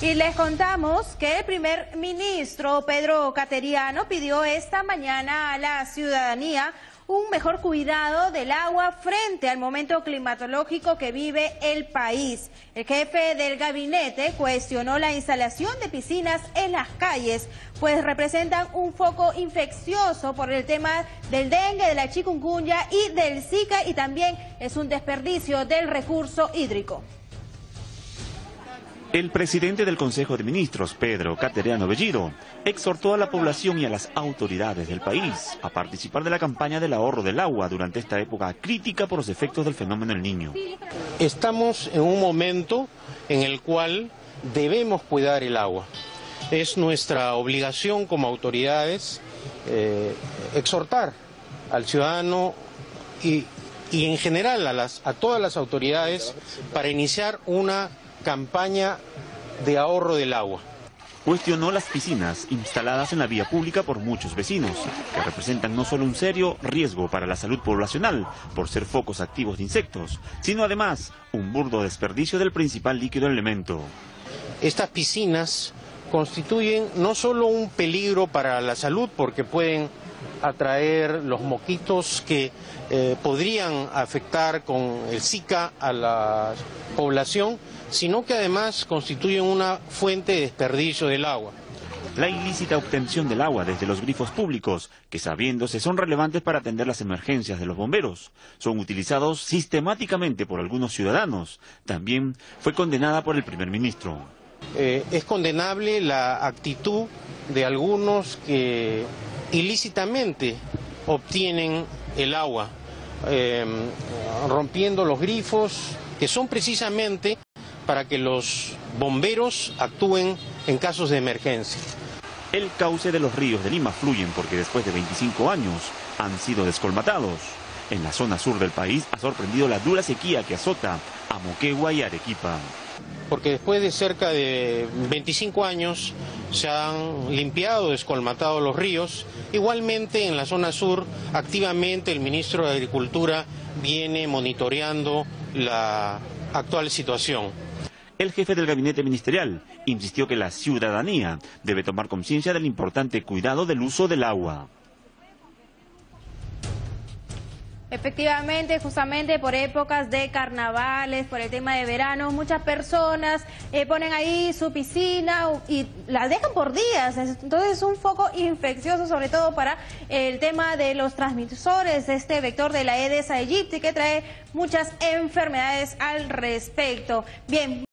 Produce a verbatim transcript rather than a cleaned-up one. Y les contamos que el primer ministro Pedro Cateriano pidió esta mañana a la ciudadanía un mejor cuidado del agua frente al momento climatológico que vive el país. El jefe del gabinete cuestionó la instalación de piscinas en las calles, pues representan un foco infeccioso por el tema del dengue, de la chikungunya y del zika, y también es un desperdicio del recurso hídrico. El presidente del Consejo de Ministros, Pedro Cateriano Bellido, exhortó a la población y a las autoridades del país a participar de la campaña del ahorro del agua durante esta época crítica por los efectos del fenómeno del Niño. Estamos en un momento en el cual debemos cuidar el agua. Es nuestra obligación como autoridades eh, exhortar al ciudadano y, y en general a, las, a todas las autoridades para iniciar una campaña de ahorro del agua. Cuestionó las piscinas instaladas en la vía pública por muchos vecinos, que representan no solo un serio riesgo para la salud poblacional por ser focos activos de insectos, sino además un burdo desperdicio del principal líquido elemento. Estas piscinas constituyen no solo un peligro para la salud porque pueden atraer los mosquitos que eh, podrían afectar con el zika a la población, sino que además constituyen una fuente de desperdicio del agua. La ilícita obtención del agua desde los grifos públicos, que sabiéndose son relevantes para atender las emergencias de los bomberos, son utilizados sistemáticamente por algunos ciudadanos, también fue condenada por el primer ministro. Eh, es condenable la actitud de algunos que ilícitamente obtienen el agua, eh, rompiendo los grifos, que son precisamente para que los bomberos actúen en casos de emergencia. El cauce de los ríos de Lima fluyen porque después de veinticinco años han sido descolmatados. En la zona sur del país ha sorprendido la dura sequía que azota a Moquegua y Arequipa. Porque después de cerca de veinticinco años se han limpiado, descolmatado los ríos. Igualmente en la zona sur, activamente el ministro de Agricultura viene monitoreando la actual situación. El jefe del gabinete ministerial insistió que la ciudadanía debe tomar conciencia del importante cuidado del uso del agua. Efectivamente, justamente por épocas de carnavales, por el tema de verano, muchas personas eh, ponen ahí su piscina y la dejan por días. Entonces es un foco infeccioso, sobre todo para el tema de los transmisores de este vector de la Aedes aegypti, que trae muchas enfermedades al respecto. Bien.